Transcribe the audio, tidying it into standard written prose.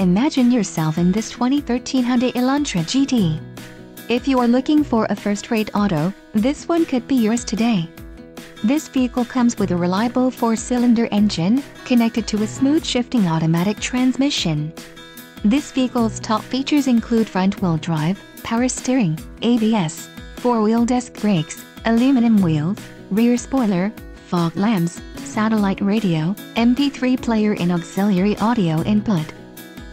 Imagine yourself in this 2013 Hyundai Elantra GT. If you are looking for a first-rate auto, this one could be yours today. This vehicle comes with a reliable 4-cylinder engine, connected to a smooth shifting automatic transmission. This vehicle's top features include front-wheel drive, power steering, ABS, 4-wheel disc brakes, aluminum wheels, rear spoiler, fog lamps, satellite radio, MP3 player and auxiliary audio input.